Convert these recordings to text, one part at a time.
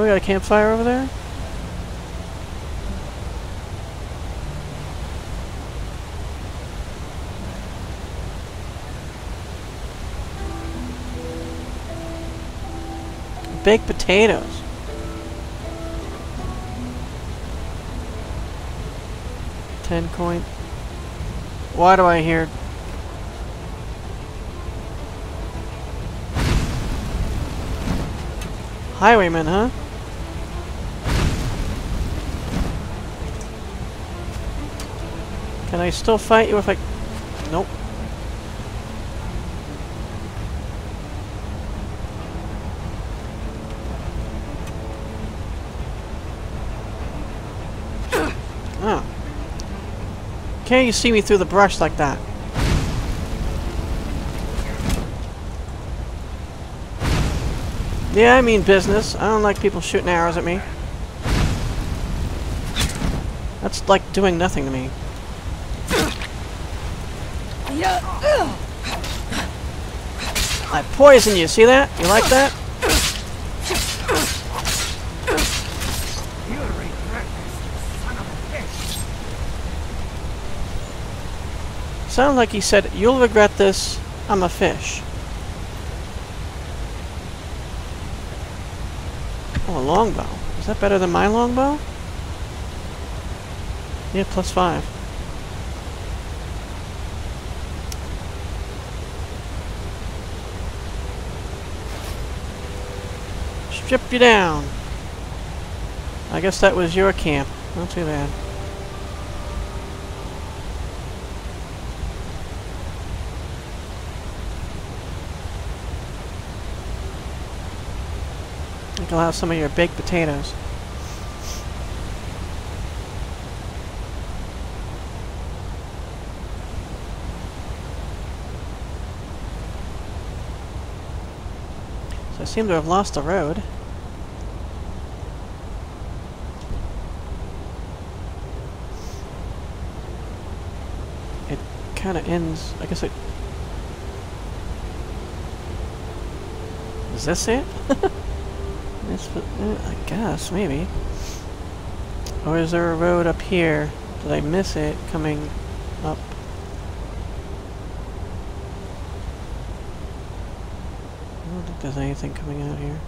Oh, we got a campfire over there? Baked potatoes. $10 coin. Why do I hear? Highwaymen, huh? Can I still fight you if I... Nope. Can't you see me through the brush like that? Yeah, I mean business. I don't like people shooting arrows at me. That's like doing nothing to me. I poison you, see that? You like that? Sounds like he said, "You'll regret this, I'm a fish." Oh, a longbow. Is that better than my longbow? Yeah, +5. Strip you down. I guess that was your camp. Not too bad. You'll have some of your baked potatoes. So I seem to have lost the road. It kind of ends. I guess it. Is this it? I guess, maybe. Or is there a road up here? Did I miss it coming up? I don't think there's anything coming out here.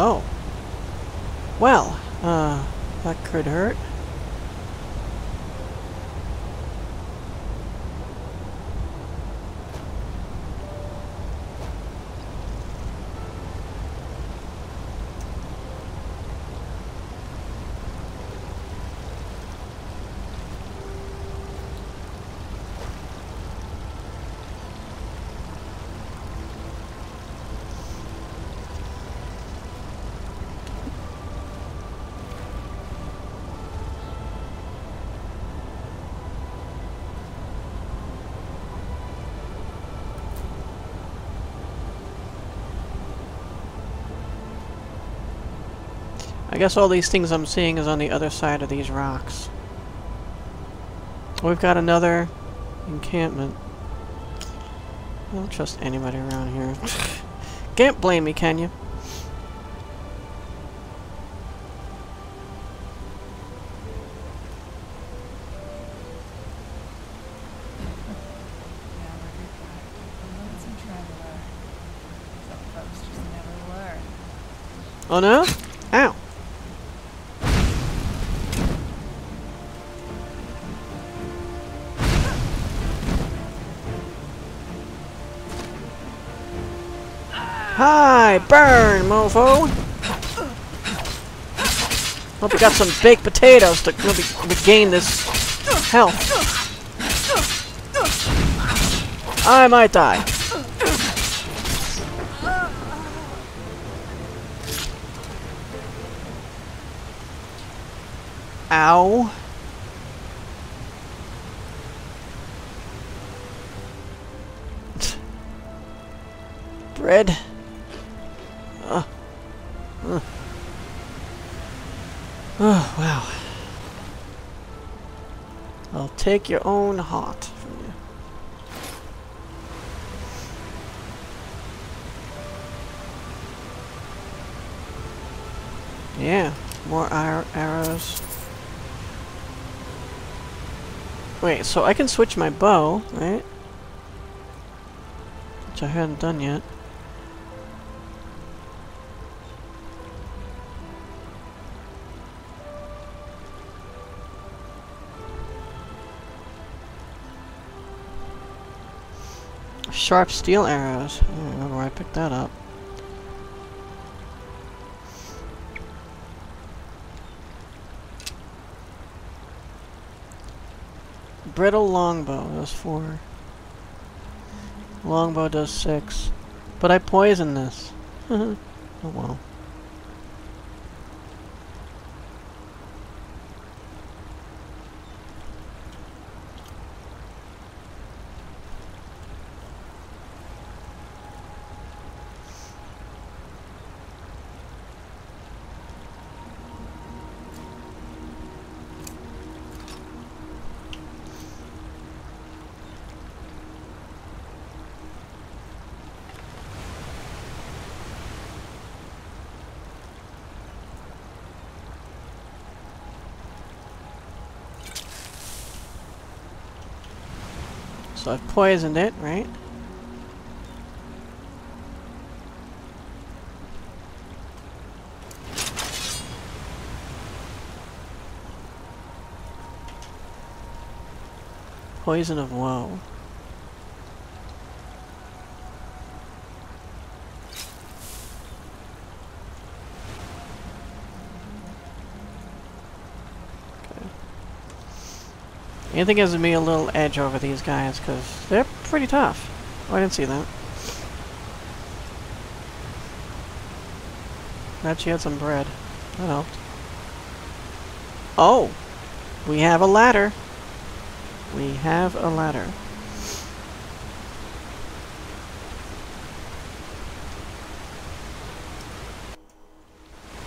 Oh. Well, that could hurt. I guess all these things I'm seeing is on the other side of these rocks. We've got another encampment. I don't trust anybody around here. Can't blame me, can you? Oh no? Ow! Hi! Burn, mofo! Hope we got some baked potatoes to regain this health. I might die. Ow. Bread. Oh, wow. I'll take your own heart from you. Yeah, more arrows. Wait, so I can switch my bow, right? Which I hadn't done yet. Sharp steel arrows. I don't remember where I picked that up. Brittle longbow does 4. Longbow does 6. But I poisoned this. Oh well. So I've poisoned it, right? Poison of woe. I think it gives me a little edge over these guys because they're pretty tough. Oh, I didn't see that. Glad she had some bread. That helped. Oh! We have a ladder! We have a ladder.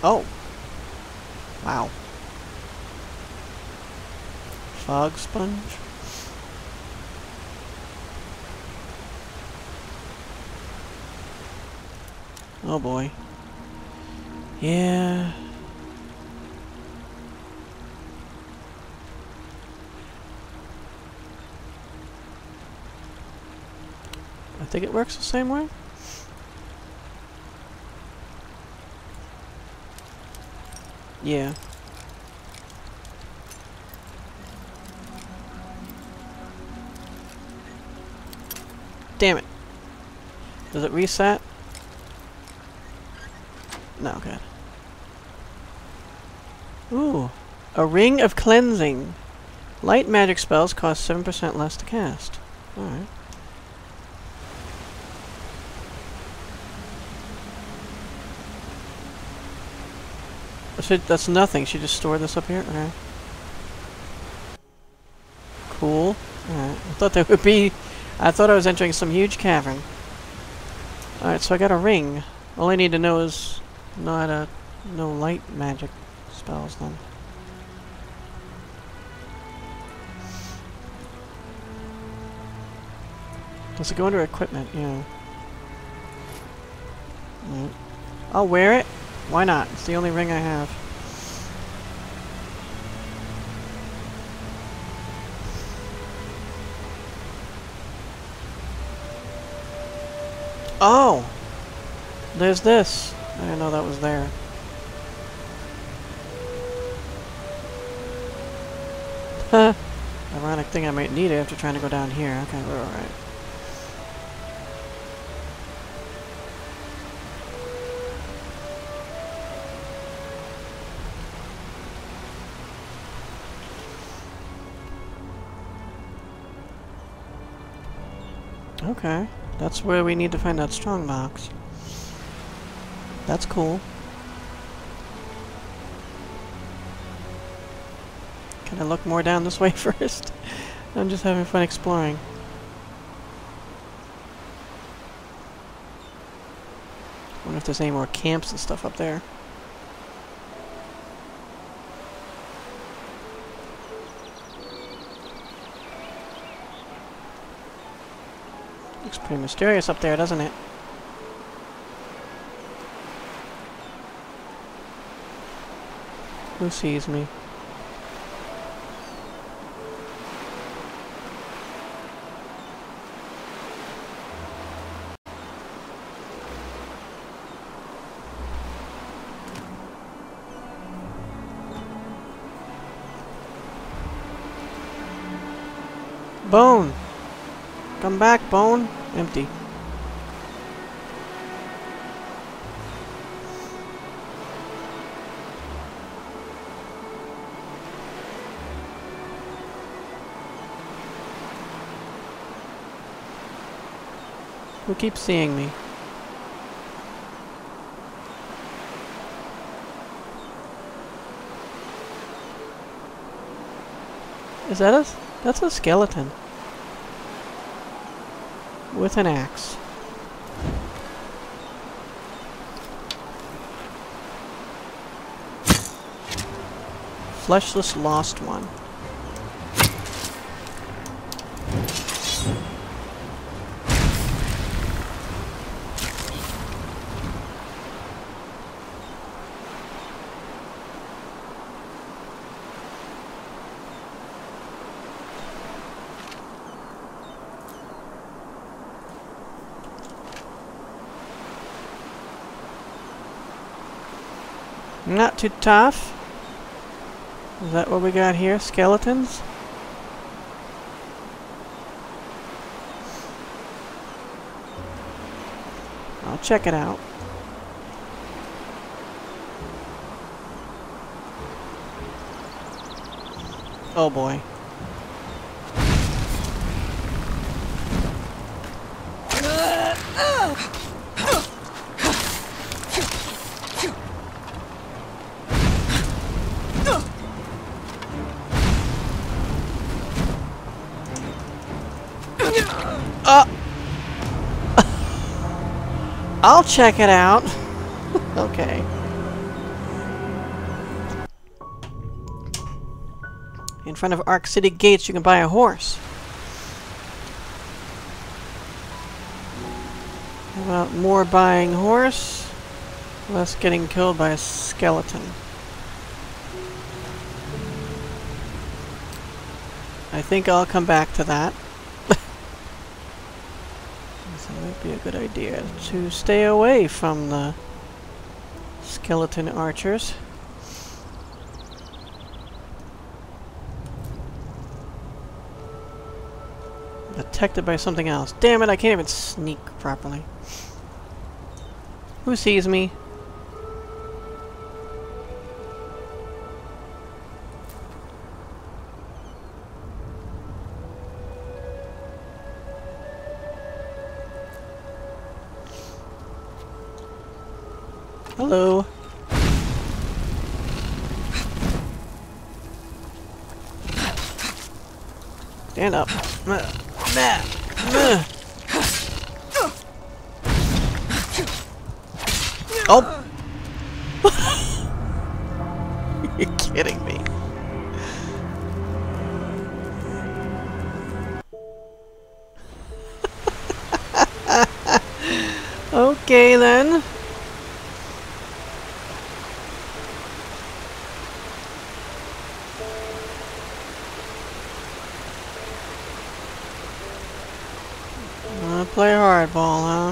Oh! Wow. Fog sponge. Oh boy. Yeah. I think it works the same way. Yeah. Damn it. Does it reset? No, good. Ooh. A ring of cleansing. Light magic spells cost 7% less to cast. Alright. That's nothing. She just stored this up here? Okay. Cool. Alright. I thought there would be... I thought I was entering some huge cavern. Alright, so I got a ring. All I need to know is no light magic spells then. Does it go under equipment? Yeah. Right. I'll wear it. Why not? It's the only ring I have. Oh! There's this. I didn't know that was there. Huh. Ironic thing, I might need it after trying to go down here. Okay, we're alright. Okay. That's where we need to find that strongbox. That's cool. Can I look more down this way first? I'm just having fun exploring. I wonder if there's any more camps and stuff up there. Looks pretty mysterious up there, doesn't it? Who sees me? Bone! Come back, Bone! Empty. Who keeps seeing me? Is that us? That's a skeleton. With an axe. Fleshless lost one. Not too tough. Is that what we got here? Skeletons? I'll check it out. Oh boy. I'll check it out. Okay. In front of Ark City gates, you can buy a horse. How about more buying horse, less getting killed by a skeleton? I think I'll come back to that. Be a good idea to stay away from the skeleton archers. Detected by something else. Damn it, I can't even sneak properly. Who sees me? Hello. Stand up. Oh! You're kidding me. Okay then. Play hardball, huh?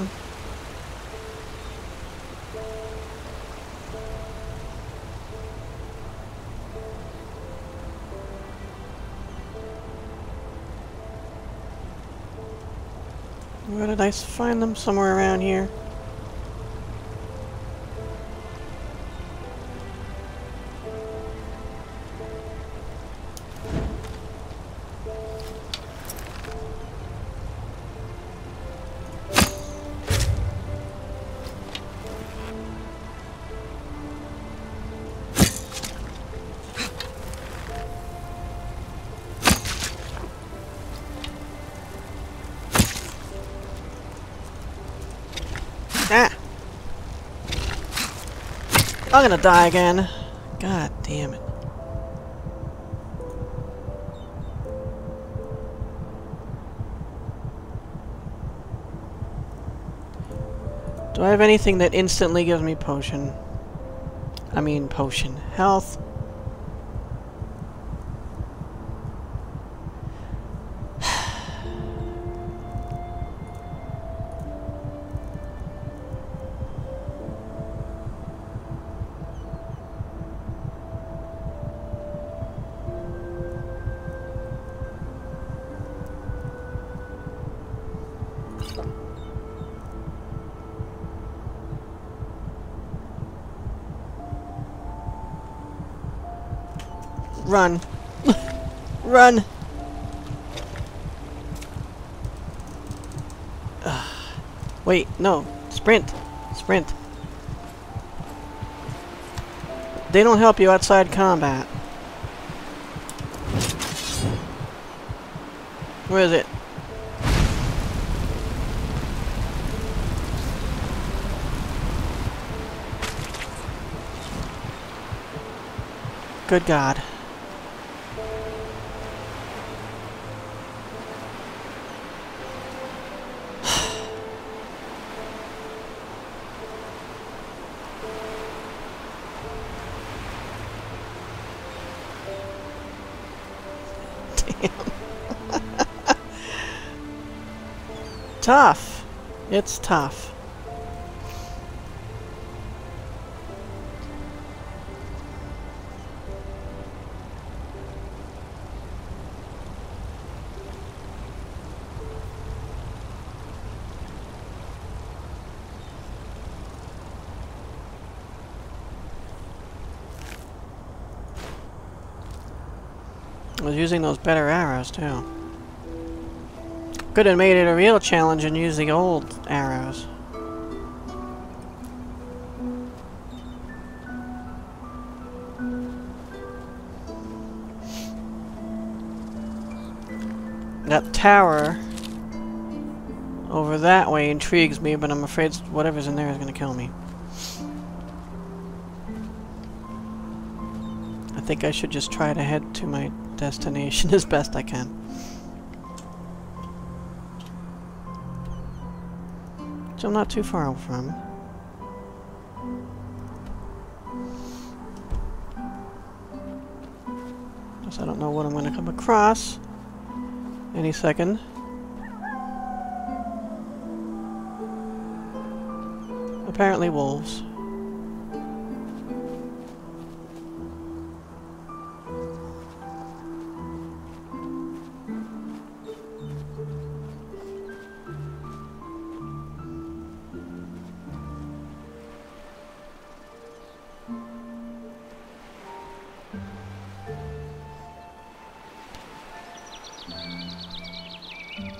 Where did I find them? Somewhere around here. Ah! I'm gonna die again. God damn it. Do I have anything that instantly gives me potion? I mean potion health. Run. Run. Wait, no. Sprint. Sprint. They don't help you outside combat. Where is it? Good God. Tough. It's tough. I was using those better arrows too. Could have made it a real challenge and used the old arrows. That tower over that way intrigues me, but I'm afraid whatever's in there is going to kill me. I think I should just try to head to my destination as best I can. So I'm not too far from. Because I don't know what I'm going to come across any second. Apparently wolves.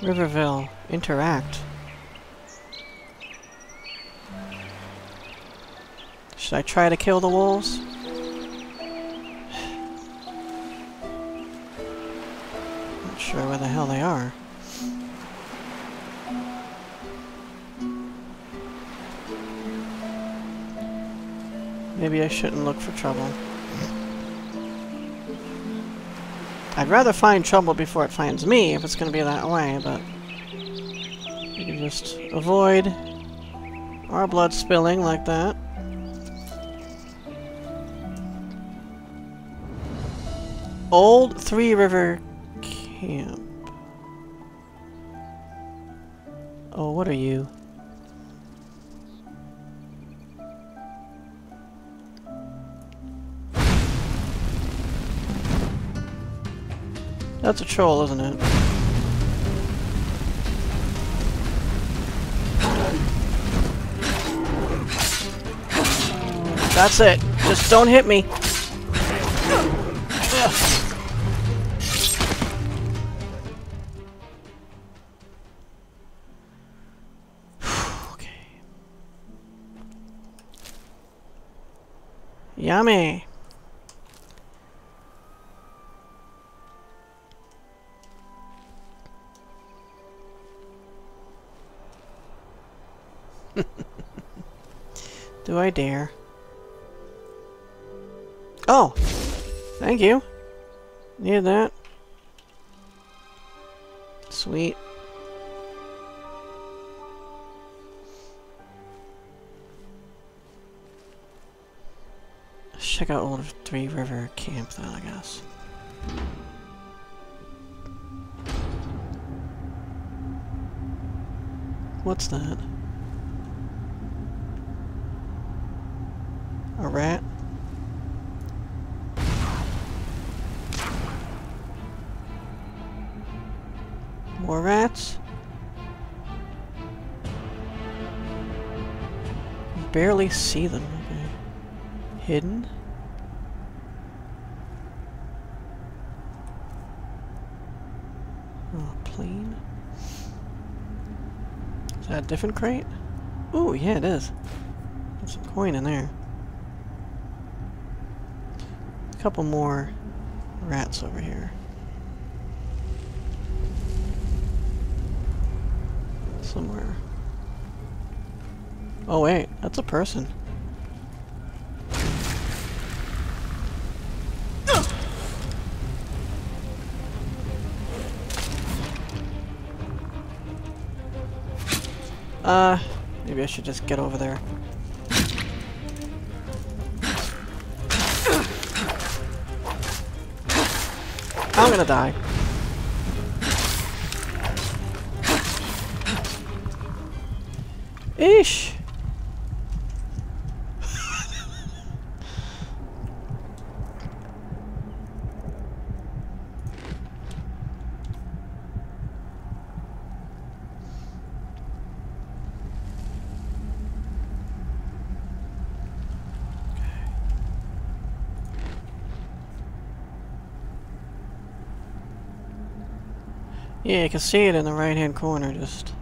Riverville, interact. Should I try to kill the wolves? Not sure where the hell they are. Maybe I shouldn't look for trouble. I'd rather find trouble before it finds me, if it's going to be that way, but you can just avoid our blood spilling like that. Old Three River Camp. Oh, what are you? That's a troll, isn't it? That's it. Just don't hit me. Okay. Yummy. Do I dare? Oh! Thank you. Need that. Sweet. check out old Three River Camp though, I guess. What's that? A rat? More rats? I barely see them. Okay. Hidden? Oh, plane? Is that a different crate? Ooh, yeah, it is. There's some coin in there. A couple more rats over here. Somewhere. Oh wait, that's a person. Maybe I should just get over there. I'm gonna die. Ish. Yeah, you can see it in the right-hand corner, just...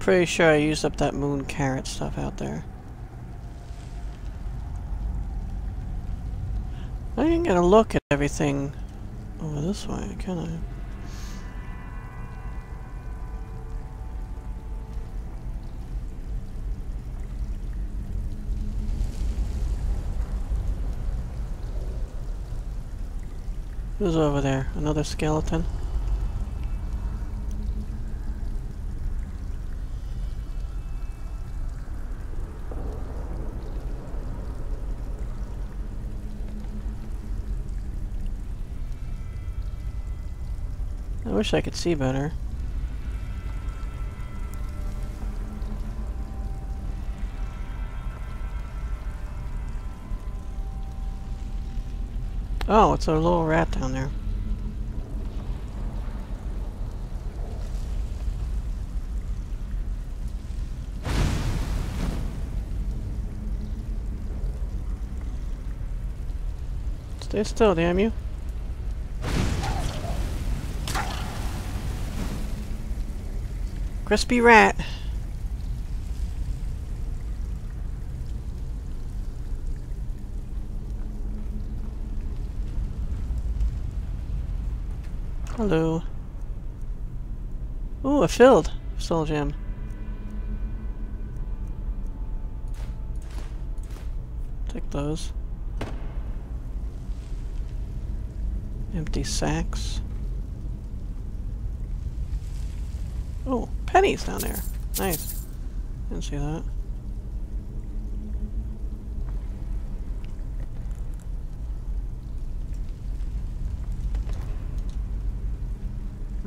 Pretty sure I used up that moon carrot stuff out there. I ain't gonna look at everything over this way, can I? Who's over there? Another skeleton? I wish I could see better. Oh, it's a little rat down there. Stay still, damn you. Crispy rat. Hello. Ooh, a filled soul gem. Take those. Empty sacks. Oh, pennies down there. Nice. Didn't see that.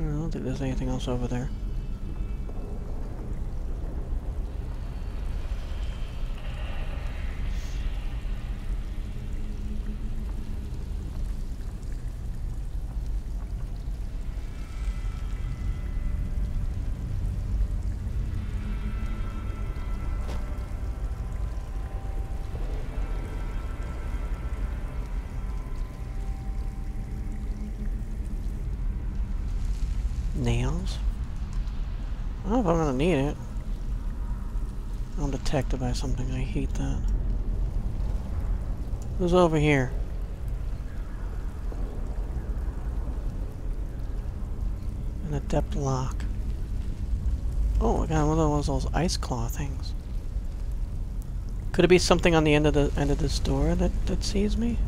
I don't think there's anything else over there. Nails. I don't know if I'm gonna need it. I'm detected by something. I hate that. Who's over here? An adept lock. Oh, I got one of those ice claw things. Could it be something on the end of this door that sees me?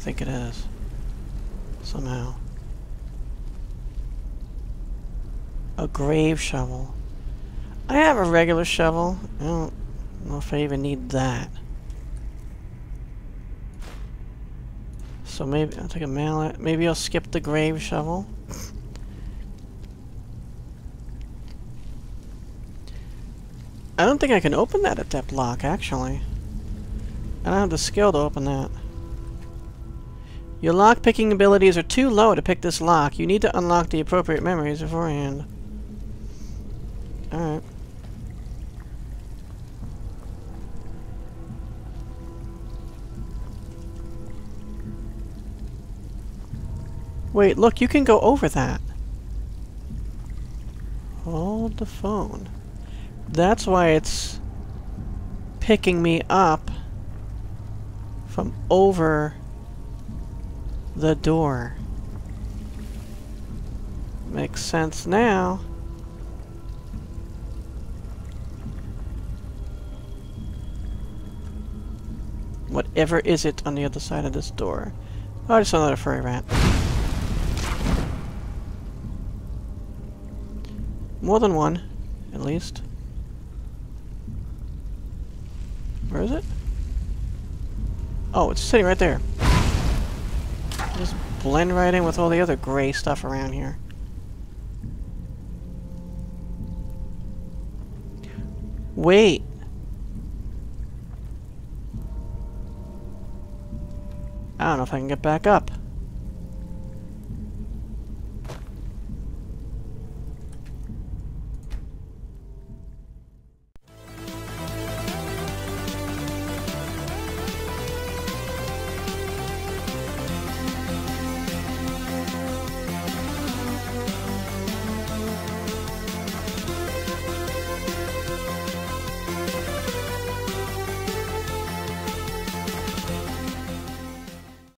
think it is. Somehow. A grave shovel. I have a regular shovel. I don't know if I even need that. So maybe I'll take a mallet. Maybe I'll skip the grave shovel. I don't think I can open that adept lock, actually. I don't have the skill to open that. Your lock-picking abilities are too low to pick this lock. You need to unlock the appropriate memories beforehand. Alright. Wait, look, you can go over that. Hold the phone. That's why it's picking me up from over the door. Makes sense now. Whatever is it on the other side of this door? Oh, I just saw another furry rat. More than one, at least. Where is it? Oh, it's sitting right there. Just blend right in with all the other gray stuff around here. Wait! I don't know if I can get back up.